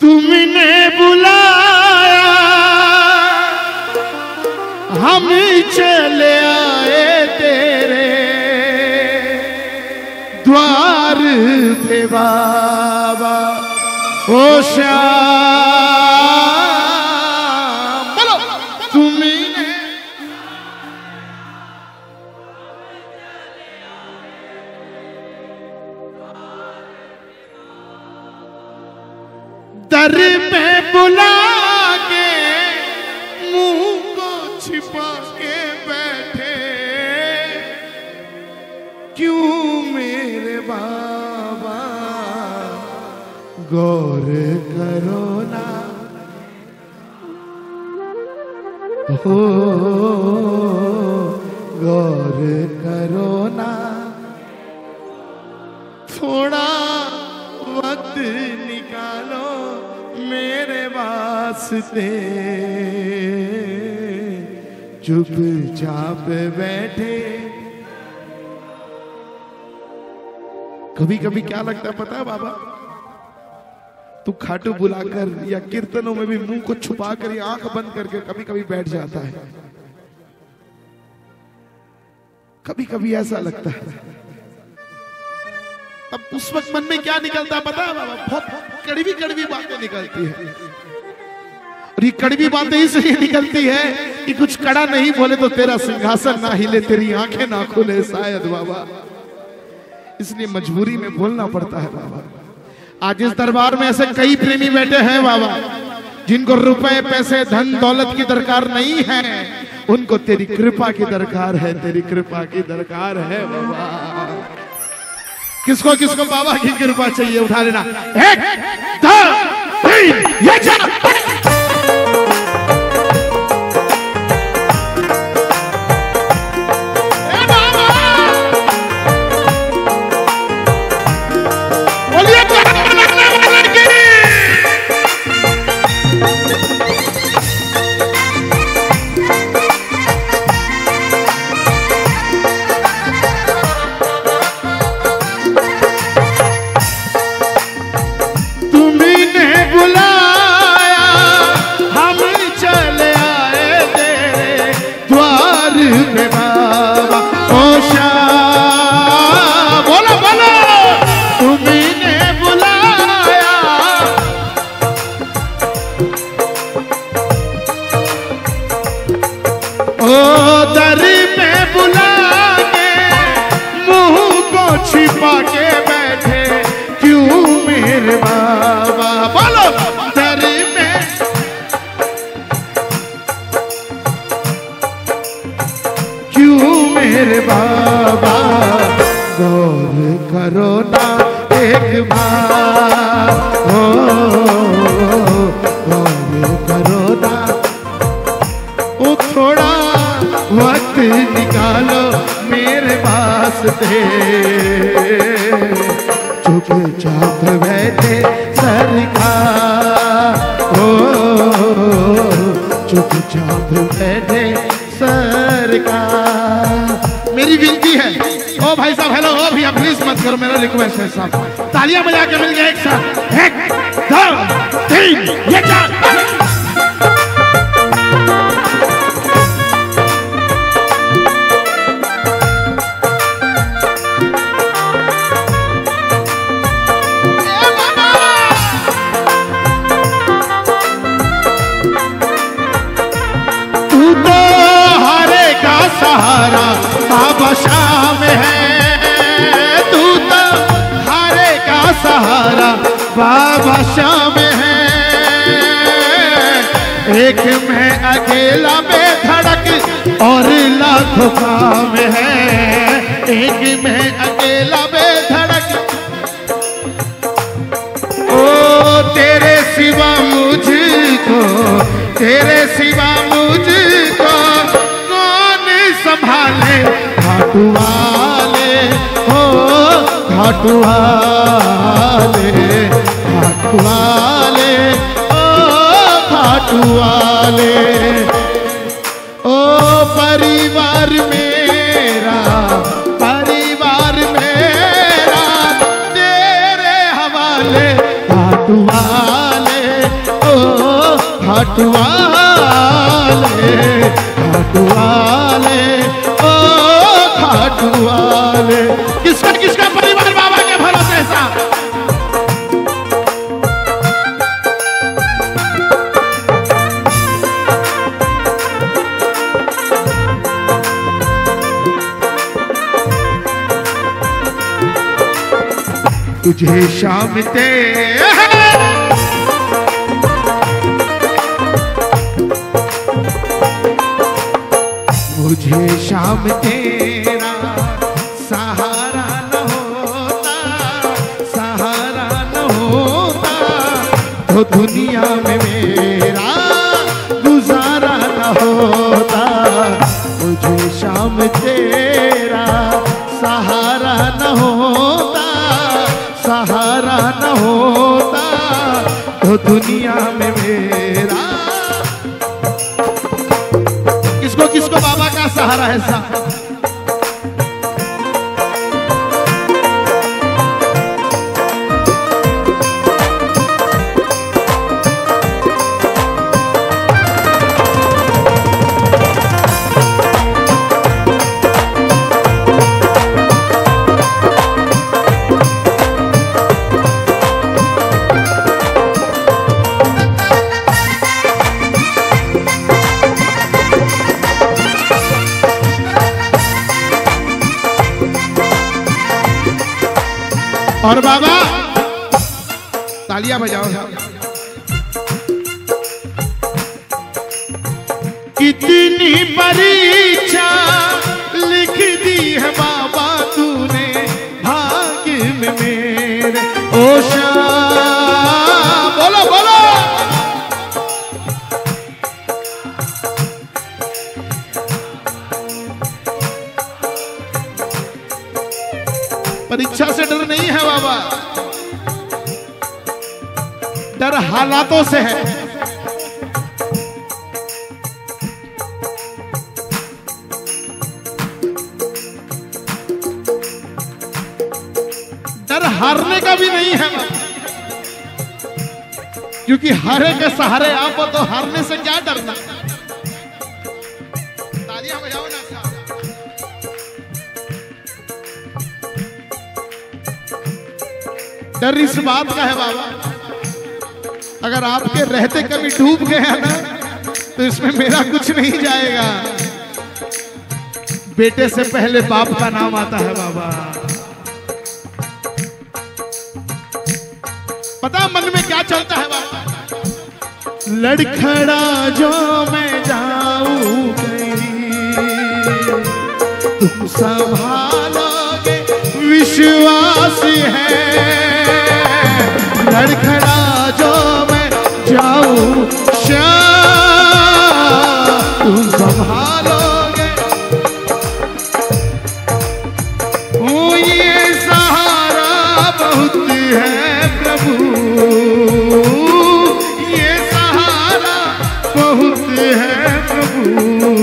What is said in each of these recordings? तुमने बुलाया हम चले आए तेरे द्वार पे बाबा ओ श्याम। बोलो तुमने दर पे बुला के मुंह को छिपा के बैठे क्यों मेरे बाबा गौर करो ना हो गौर करो ना थोड़ा वक्त निकालो मेरे वास्ते चुपचाप बैठे। कभी कभी क्या लगता है पता है बाबा, तू खाटू बुलाकर या कीर्तनों में भी मुंह को छुपाकर या आंख बंद करके कभी कभी बैठ जाता है। कभी कभी ऐसा लगता है, तब उस वक्त मन में क्या निकलता है पता है बाबा, बहुत कड़वी कड़वी बातें निकलती है। और ये कड़वी बातें इसलिए निकलती है कि कुछ कड़ा नहीं बोले तो तेरा सिंहासन ना हिले, तेरी आंखें ना खुले शायद बाबा, इसलिए मजबूरी में बोलना पड़ता है बाबा। आज इस दरबार में ऐसे कई प्रेमी बैठे हैं बाबा, जिनको रुपए पैसे धन दौलत की दरकार नहीं है, उनको तेरी कृपा की दरकार है, तेरी कृपा की दरकार है बाबा। किसको किसको बाबा की कृपा चाहिए उठा लेना। एक दो तीन ये चलो चुपचाप बैठे सरकार ओ चुपचाप बैठे सरकार। मेरी विनती है ओ भाई साहब, हेलो ओ भैया प्लीज मत करो, मेरा रिक्वेस्ट है साहब। तालियां बजा के मिल गया एक साथ। एक दो तीन ये चार बाबा श्याम है, तू तो हर एक का सहारा बाबा श्याम है। एक मैं अकेला में धड़क और लाखों काम है, एक मैं अकेला में धड़क ओ तेरे सिवा मुझको, तेरे सिवा मुझको संभाले घाटू वाले हो घाटू वाले घाटू वाले ओ घाटू वाले। ओ परिवार मेरा परिवार मेरा तेरे हवाले घाटू वाले खाटू वाले ओ खाटू वाले। किसका किसका परिवार बाबा के भरोसे सा। तुझे शाम ते मुझे शाम तेरा सहारा न होता, सहारा न होता तो दुनिया में मेरा गुजारा न होता। मुझे शाम तेरा सहारा न होता, सहारा न होता तो दुनिया में मेरा। किसको किसको बाबा का सहारा है सा। और बाबा तालियां बजाओ। कितनी परीक्षा लिख दी है बाबा तूने भाग्य में मेरे। ओ श्याम बोलो बोलो। परीक्षा से डर नहीं है बाबा, डर हालातों से है। डर हारने का भी नहीं है, क्योंकि हारे के सहारे आप हो तो हारने से क्या डरना। तालियां बजाओ ना। डर इस बात का है बाबा, अगर आपके रहते कभी डूब गया ना तो इसमें मेरा कुछ नहीं जाएगा। बेटे से पहले बाप का नाम आता है बाबा। पता मन में क्या चलता है बाबा। लड़खड़ा जो मैं जाऊं कहीं, तुम संभालोगे विश्वास है। लड़खड़ा जो मैं जाऊं श्याम तुम संभालोगे। ये सहारा बहुत है प्रभु, ये सहारा बहुत है प्रभु।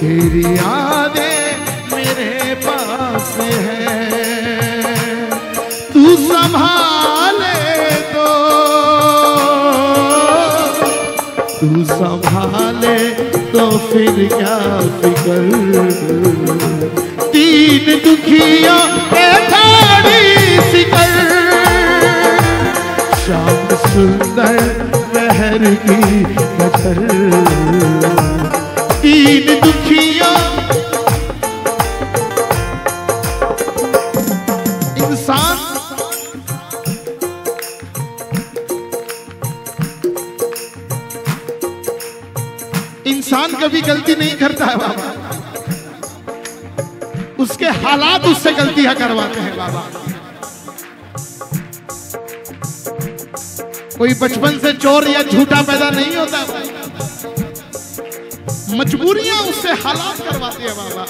तेरी यादें मेरे पास है, तू संभाल तू संभाले तो फिर क्या फिकर। तीन दुखियों के थाड़ी सिकर, श्याम सुंदर महर की कसर। तीन दुखियों इंसान इंसान कभी गलती नहीं करता है बाबा, उसके हालात उससे गलतियां करवाते हैं बाबा। कोई बचपन से चोर या झूठा पैदा नहीं होता, मजबूरियां उससे हालात करवाती है बाबा।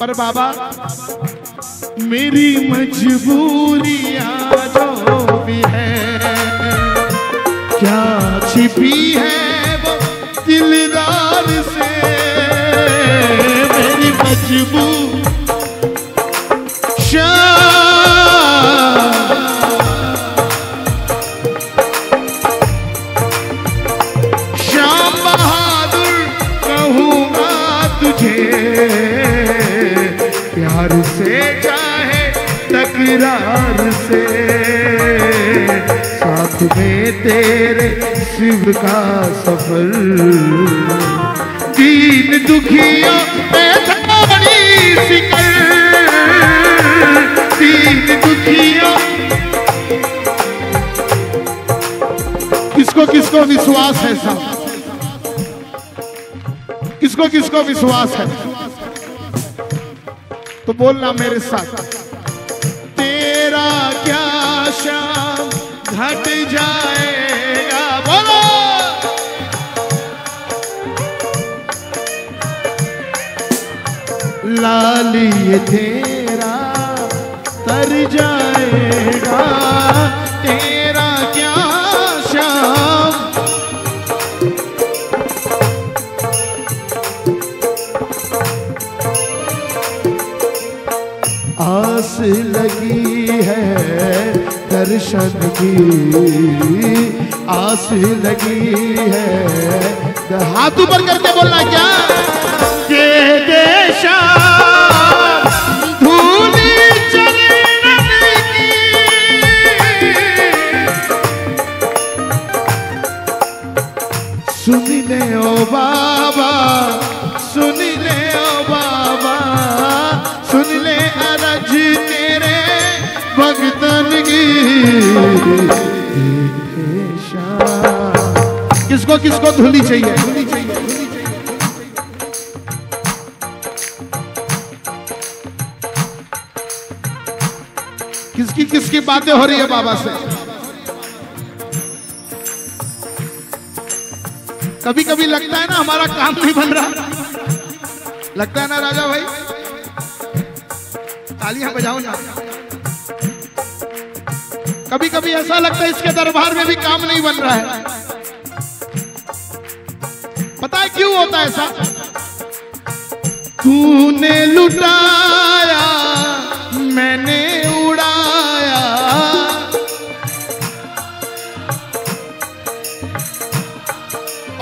पर बाबा मेरी मजबूरियां जो भी है, क्या छिपी है वो दिलदार से। मेरी मजबूर श्याम इकरार से, साथ में तेरे शिव का सफर। तीन दुखियों पे बड़ी शिकल, तीन दुखियों। किसको किसको विश्वास है साहब? किसको किसको विश्वास है तो बोलना मेरे साथ। तेरा क्या श्याम घट जाएगा, बोलो। लाल ये तेरा तर जाएगा, तेरा क्या श्याम। आस लगी है दर्शन की, आस लगी है। हाथ ऊपर करके बोलना क्या के देशा धूली चरण की। सुन ले ओ बाबा, सुन ले ओ बाबा, सुन ले तेरे भगतन की। किसको किसको धुली चाहिए? किसकी किसकी बातें हो रही है बाबा से? कभी कभी लगता है ना हमारा काम नहीं बन रहा, लगता है ना राजा भाई? तालियां बजाओ ना। कभी कभी ऐसा लगता है इसके दरबार में भी काम नहीं बन रहा है। पता है क्यों होता है ऐसा? तूने लुटाया मैंने उड़ाया,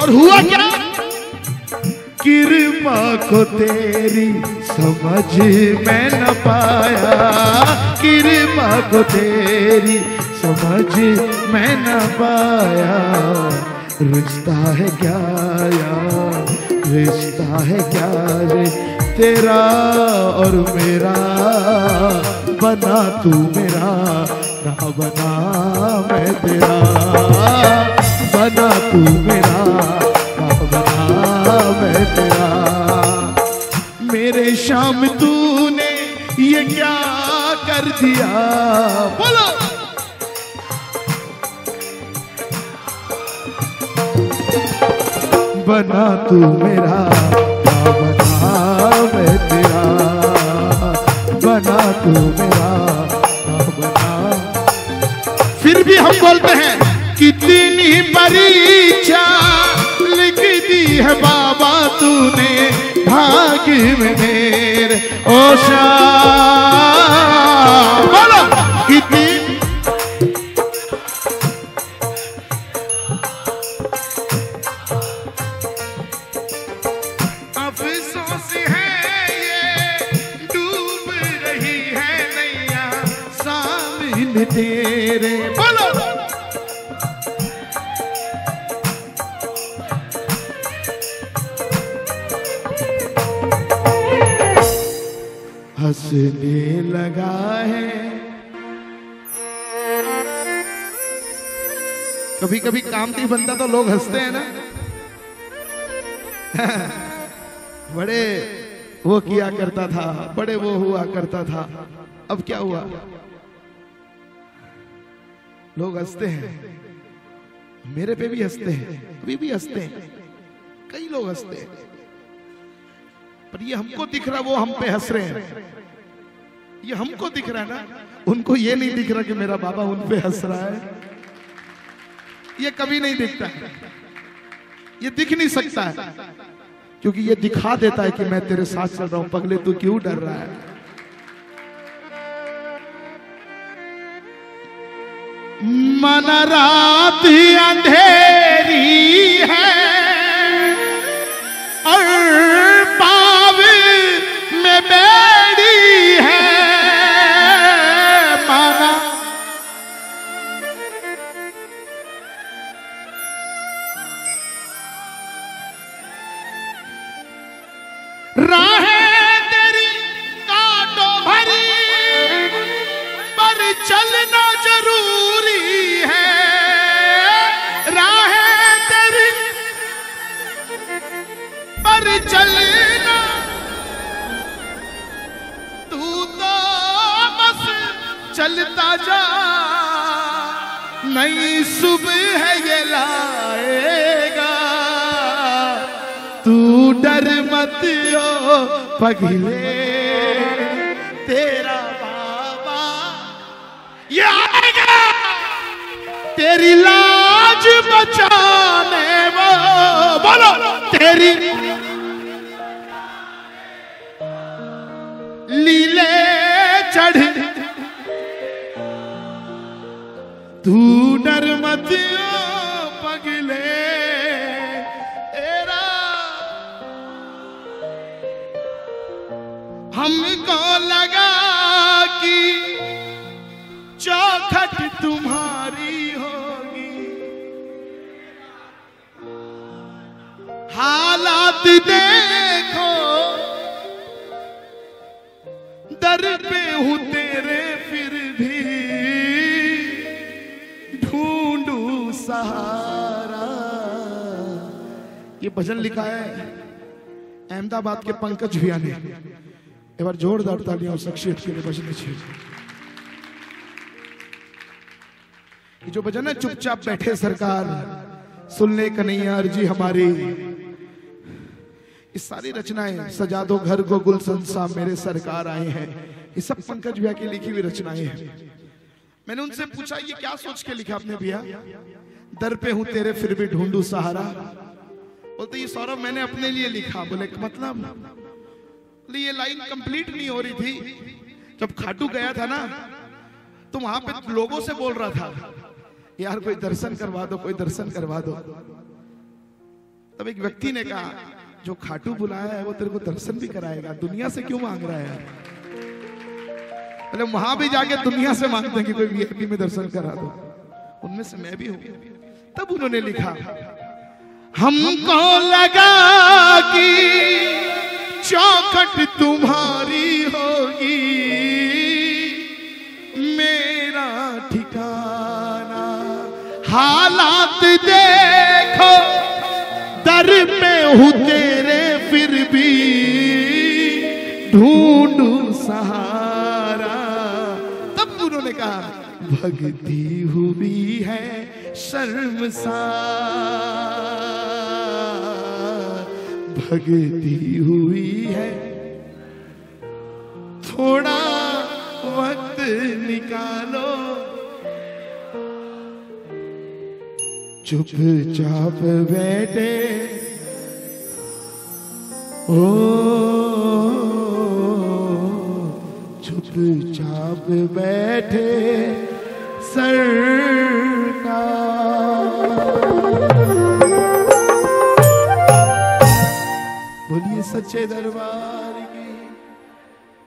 और हुआ क्या? किरमा को तेरी समझ में न पाया, किरमा को तेरी समझ में न पाया। रिश्ता है क्या यार, रिश्ता है क्या रे तेरा और मेरा। बना तू मेरा ना बना मैं तेरा, बना तू मेरा ना बना मैं तेरा। मेरे श्याम तूने ये क्या कर दिया, बोलो। बना तू मेरा ना बना मैं तेरा, बना तू मेरा ना बना। फिर भी हम बोलते हैं कितनी परीक्षा लिख दी है बाबा तूने भाग में मेरे। ओ श्याम बोलो कितनी। अफसोस है ये डूब रही है नैया सामने तेरे, बोलो। हंसने लगा है। कभी कभी काम नहीं बनता तो लोग हंसते हैं ना। बड़े वो किया करता था, बड़े वो हुआ करता था, अब क्या हुआ? लोग हंसते हैं, मेरे पे भी हंसते हैं, अभी भी हंसते हैं, कई लोग हंसते हैं। पर ये हमको दिख रहा वो हम पे हंस रहे हैं, ये हमको दिख रहा है ना। उनको ये नहीं दिख रहा कि मेरा बाबा उन पे हंस रहा है, ये कभी नहीं दिखता, ये दिख नहीं सकता है। क्योंकि ये दिखा देता है कि मैं तेरे साथ चल रहा हूं, पगले तू क्यों डर रहा है। मन रात अंधेरी है और पाव में बेड़ी है, पर चलना जरूरी है, राह तेरी पर चलना, तू तो बस चलता जा, नई सुबह है ये लाएगा, तू डर मत ओ पगले, तेरा बाबा ये आएगा तेरी लाज बचाने वो, बोलो तेरी लीले चढ़, तू डर मत ओ पगले, तेरा हमको लगा कि चौखट तुम्हारी होगी, हालात देखो दर पे हूँ तेरे, फिर भी सहारा। ये भजन लिखा है अहमदाबाद के पंकज भैया ने। एक बार जोरदार तालियां शख्सियत के लिए भजन अच्छी। ये जो भजन है चुपचाप बैठे सरकार सुनने कन्हैया अर्जी हमारी, इस सारी रचनाएं सजा दो घर को गुलशन सा मेरे सरकार आए हैं, ये सब पंकज भैया की लिखी हुई रचनाएं हैं। मैंने उनसे पूछा ये क्या सोच के लिखा आपने भैया? दर पे हूँ तेरे फिर भी ढूंढू सहारा। बोलते ये सौरभ मैंने अपने लिए लिखा। बोले मतलब? बोले ये लाइन कंप्लीट नहीं हो रही थी, जब खाटू गया था ना तो वहां पे लोगों से बोल रहा था यार कोई दर्शन करवा दो, कोई दर्शन करवा दो। तब एक व्यक्ति ने कहा जो खाटू बुलाया है वो तेरे को दर्शन भी कराएगा, दुनिया से क्यों मांग रहा है? अरे वहां भी जाके दुनिया से मांगते हैं कि कोई वीआईपी में दर्शन करा दो। उनमें से मैं भी हूं। तब उन्होंने लिखा हमको लगा कि चौखट तुम्हारी होगी, मेरा ठिकाना, हालात देखो दर पे हूँ तेरे फिर भी ढूंढू सहारा। उन्होंने कहा भगती हुई है शर्मसार, भगती हुई है, थोड़ा वक्त निकालो, चुपचाप बैठे ओ चुपचाप बैठे सरकार, बोलिए सच्चे दरबार।